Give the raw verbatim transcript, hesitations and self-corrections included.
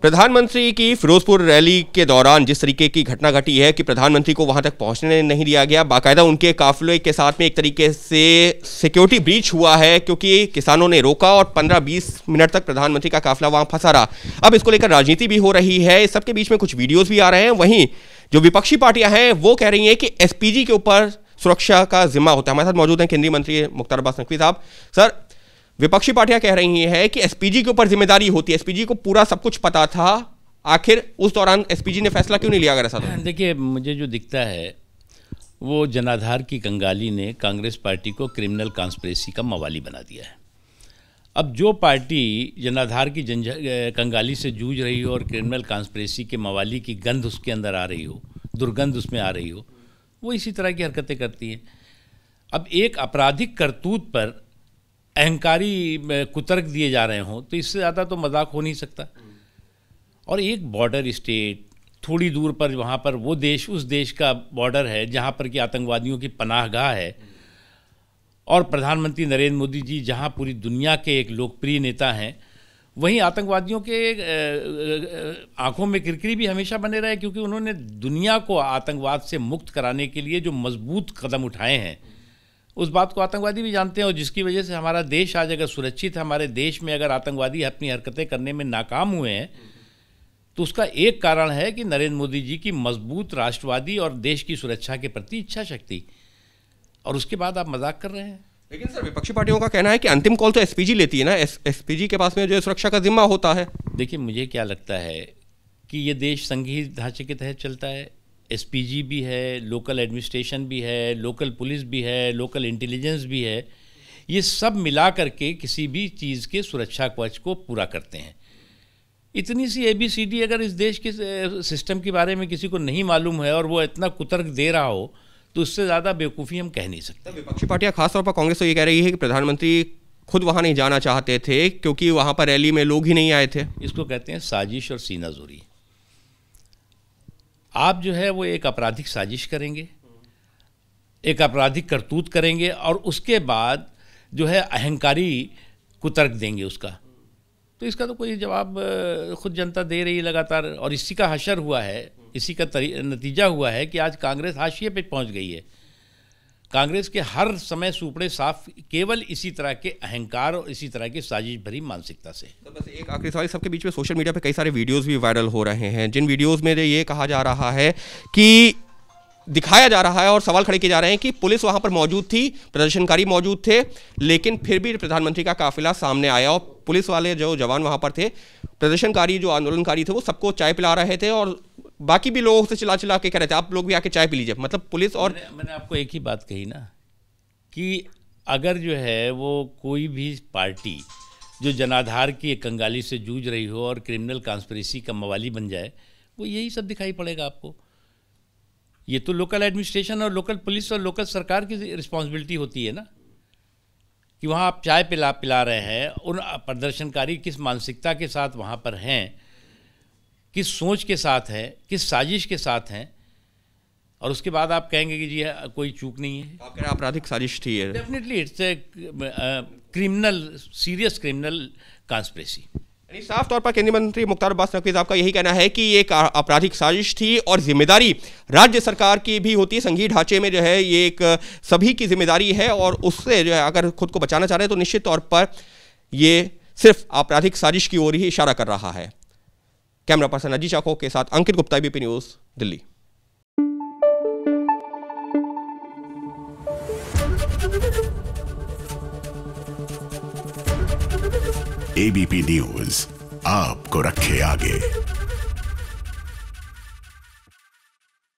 प्रधानमंत्री की फिरोजपुर रैली के दौरान जिस तरीके की घटना घटी है कि प्रधानमंत्री को वहां तक पहुंचने नहीं दिया गया, बाकायदा उनके काफिले के साथ में एक तरीके से सिक्योरिटी ब्रीच हुआ है क्योंकि किसानों ने रोका और पंद्रह बीस मिनट तक प्रधानमंत्री का काफिला वहां फंसा रहा। अब इसको लेकर राजनीति भी हो रही है, इस सबके बीच में कुछ वीडियोज भी आ रहे हैं। वहीं जो विपक्षी पार्टियां हैं वो कह रही हैं कि एसपीजी के ऊपर सुरक्षा का जिम्मा होता है। हमारे साथ मौजूद हैं केंद्रीय मंत्री मुख्तार अब्बास नकवी साहब। सर, विपक्षी पार्टियां कह रही हैं कि एसपीजी के ऊपर जिम्मेदारी होती है, एसपीजी को पूरा सब कुछ पता था, आखिर उस दौरान एसपीजी ने फैसला क्यों नहीं लिया? अगर ऐसा, देखिए मुझे जो दिखता है वो जनाधार की कंगाली ने कांग्रेस पार्टी को क्रिमिनल कॉन्स्पिरेसी का मवाली बना दिया है। अब जो पार्टी जनाधार की जन कंगाली से जूझ रही हो और क्रिमिनल कॉन्स्पिरेसी के मवाली की गंध उसके अंदर आ रही हो, दुर्गंध उसमें आ रही हो, वो इसी तरह की हरकतें करती हैं। अब एक आपराधिक करतूत पर अहंकारी कुतर्क दिए जा रहे हों तो इससे ज़्यादा तो मजाक हो नहीं सकता। और एक बॉर्डर स्टेट, थोड़ी दूर पर वहाँ पर वो देश उस देश का बॉर्डर है जहाँ पर कि आतंकवादियों की पनाहगाह है, और प्रधानमंत्री नरेंद्र मोदी जी जहाँ पूरी दुनिया के एक लोकप्रिय नेता हैं, वहीं आतंकवादियों के आंखों में किरकिरी भी हमेशा बने रहे क्योंकि उन्होंने दुनिया को आतंकवाद से मुक्त कराने के लिए जो मजबूत कदम उठाए हैं उस बात को आतंकवादी भी जानते हैं। और जिसकी वजह से हमारा देश आज अगर सुरक्षित है, हमारे देश में अगर आतंकवादी अपनी हरकतें करने में नाकाम हुए हैं तो उसका एक कारण है कि नरेंद्र मोदी जी की मजबूत राष्ट्रवादी और देश की सुरक्षा के प्रति इच्छा शक्ति, और उसके बाद आप मजाक कर रहे हैं। लेकिन सर, विपक्षी पार्टियों का कहना है कि अंतिम कॉल तो एसपीजी लेती है ना, एसपीजी के पास में जो सुरक्षा का जिम्मा होता है। देखिए मुझे क्या लगता है कि ये देश संघीय ढांचे के तहत चलता है, एसपीजी भी है, लोकल एडमिनिस्ट्रेशन भी है, लोकल पुलिस भी है, लोकल इंटेलिजेंस भी है, ये सब मिला करके किसी भी चीज़ के सुरक्षा कवच को पूरा करते हैं। इतनी सी ए बी सी डी अगर इस देश के सिस्टम के बारे में किसी को नहीं मालूम है और वो इतना कुतर्क दे रहा हो तो उससे ज़्यादा बेवकूफ़ी हम कह नहीं सकते। विपक्षी पार्टियाँ खासतौर पर कांग्रेस तो ये कह रही है कि प्रधानमंत्री खुद वहाँ नहीं जाना चाहते थे क्योंकि वहाँ पर रैली में लोग ही नहीं आए थे। इसको कहते हैं साजिश और सीनाजोरी। आप जो है वो एक आपराधिक साजिश करेंगे, एक आपराधिक करतूत करेंगे, और उसके बाद जो है अहंकारी कुतर्क देंगे उसका, तो इसका तो कोई जवाब खुद जनता दे रही है लगातार। और इसी का हशर हुआ है, इसी का नतीजा हुआ है कि आज कांग्रेस हाशिए पे पहुंच गई है। कांग्रेस के हर समय सूपड़े साफ केवल इसी तरह के अहंकार और इसी तरह की साजिश भरी मानसिकता से। तो बस एक आखिरी सवाल, सबके बीच में सोशल मीडिया पे कई सारे वीडियोस भी वायरल हो रहे हैं जिन वीडियोस में ये कहा जा रहा है कि दिखाया जा रहा है और सवाल खड़े किए जा रहे हैं कि पुलिस वहां पर मौजूद थी, प्रदर्शनकारी मौजूद थे, लेकिन फिर भी प्रधानमंत्री का काफिला सामने आया और पुलिस वाले जो जवान वहां पर थे, प्रदर्शनकारी जो आंदोलनकारी थे, वो सबको चाय पिला रहे थे और बाकी भी लोगों से चिल्ला चिल्ला के कह रहे थे आप लोग भी आके चाय पी लीजिए। मतलब पुलिस और मैंने, मैंने आपको एक ही बात कही ना कि अगर जो है वो कोई भी पार्टी जो जनाधार की कंगाली से जूझ रही हो और क्रिमिनल कॉन्स्पिरेसी का मवाली बन जाए, वो यही सब दिखाई पड़ेगा आपको। ये तो लोकल एडमिनिस्ट्रेशन और लोकल पुलिस और लोकल सरकार की रिस्पॉन्सिबिलिटी होती है ना कि वहाँ आप चाय पिला पिला रहे हैं, उन प्रदर्शनकारी किस मानसिकता के साथ वहाँ पर हैं, किस सोच के साथ है, किस साजिश के साथ हैं, और उसके बाद आप कहेंगे कि जी कोई चूक नहीं है। आप कह रहे हैं आपराधिक साजिश थी। Definitely it's a criminal, serious criminal conspiracy. साफ तौर पर केंद्रीय मंत्री मुख्तार अब्बास नकवी साहब का यही कहना है कि ये आपराधिक साजिश थी और जिम्मेदारी राज्य सरकार की भी होती है। संघीय ढांचे में जो है ये एक सभी की जिम्मेदारी है और उससे जो है अगर खुद को बचाना चाह रहे हैं तो निश्चित तौर पर ये सिर्फ आपराधिक साजिश की ओर ही इशारा कर रहा है। कैमरा पर्सन राजीव चाको के साथ Ankit Gupta, ABP news Delhi. ABP news आपको रखे आगे।